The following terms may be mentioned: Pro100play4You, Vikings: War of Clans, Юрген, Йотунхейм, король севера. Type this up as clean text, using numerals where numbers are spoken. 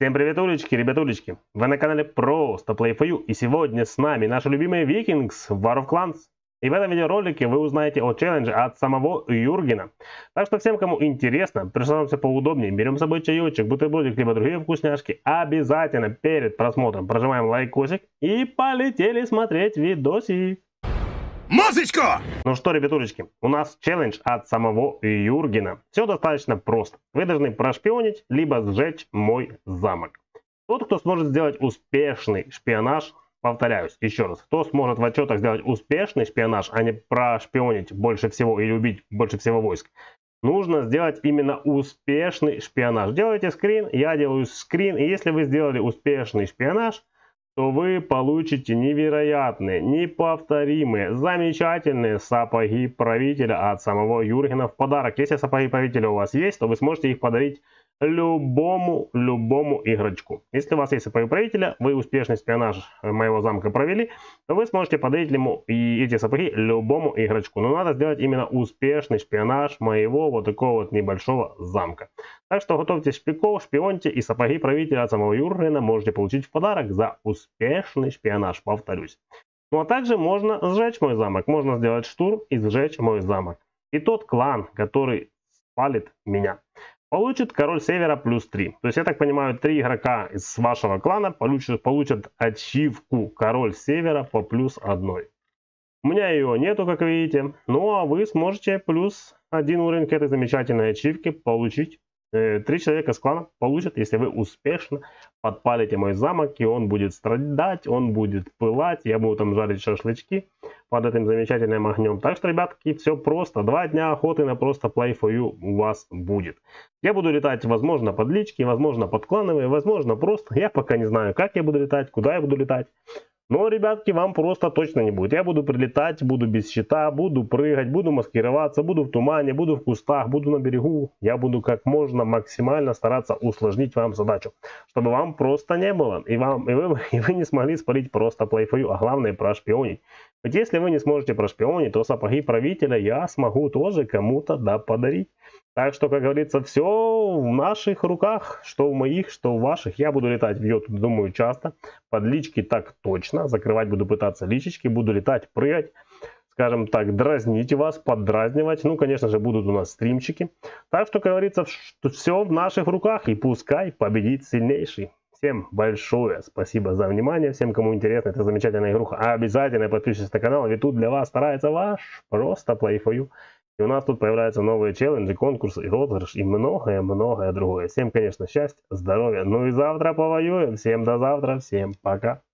Всем привет, улечки, ребятулечки! Вы на канале Просто Play For You, и сегодня с нами наши любимые Vikings War of Clans. И в этом видеоролике вы узнаете о челлендже от самого Юргена. Так что всем, кому интересно, присаживаемся поудобнее, берем с собой чаечек, бутербродик, либо другие вкусняшки. Обязательно перед просмотром прожимаем лайкосик и полетели смотреть видосик. Музычка! Ну что, ребятулечки, у нас челлендж от самого Юргена. Все достаточно просто. Вы должны прошпионить, либо сжечь мой замок. Тот, кто сможет сделать успешный шпионаж, повторяюсь еще раз, кто сможет в отчетах сделать успешный шпионаж, а не прошпионить больше всего или убить больше всего войск, нужно сделать именно успешный шпионаж. Делайте скрин, я делаю скрин, и если вы сделали успешный шпионаж, то вы получите невероятные, неповторимые, замечательные сапоги правителя от самого Юргена в подарок. Если сапоги правителя у вас есть, то вы сможете их подарить любому игрочку. Если у вас есть сапоги правителя, вы успешный шпионаж моего замка провели, то вы сможете подарить ему и эти сапоги любому игрочку. Но надо сделать именно успешный шпионаж моего вот такого вот небольшого замка. Так что готовьте шпиков, шпионьте, и сапоги правителя от самого Юргена можете получить в подарок за успешный шпионаж, повторюсь. Ну а также можно сжечь мой замок, можно сделать штурм и сжечь мой замок. И тот клан, который спалит меня, получит король севера плюс 3. То есть, я так понимаю, 3 игрока из вашего клана получат ачивку король севера по плюс 1. У меня ее нету, как видите. Ну а вы сможете плюс 1 уровень к этой замечательной ачивке получить. 3 человека с клана получат, если вы успешно подпалите мой замок, и он будет страдать, он будет пылать, я буду там жарить шашлычки под этим замечательным огнем. Так что, ребятки, все просто. 2 дня охоты на Просто Play For You у вас будет. Я буду летать, возможно, под лички, возможно, под клановые, возможно, просто. Я пока не знаю, как я буду летать, куда я буду летать. Но, ребятки, вам просто точно не будет. Я буду прилетать, буду без щита, буду прыгать, буду маскироваться, буду в тумане, буду в кустах, буду на берегу. Я буду как можно максимально стараться усложнить вам задачу, чтобы вам просто не было. И вы не смогли спалить Просто Play For You, а главное прошпионить. Ведь если вы не сможете прошпионить, то сапоги правителя я смогу тоже кому-то подарить. Так что, как говорится, все в наших руках, что в моих, что в ваших. Я буду летать в йоту, думаю, часто. Под лички так точно. Закрывать буду пытаться личечки, буду летать, прыгать. Скажем так, дразнить вас, поддразнивать. Ну, конечно же, будут у нас стримчики. Так что, как говорится, все в наших руках. И пускай победит сильнейший. Всем большое спасибо за внимание. Всем, кому интересна эта замечательная игруха, обязательно подпишитесь на канал. Ведь тут для вас старается ваш Просто Play For You. И у нас тут появляются новые челленджи, конкурсы и розыгрыш, и многое-многое другое. Всем, конечно, счастья, здоровья. Ну и завтра повоюем. Всем до завтра, всем пока.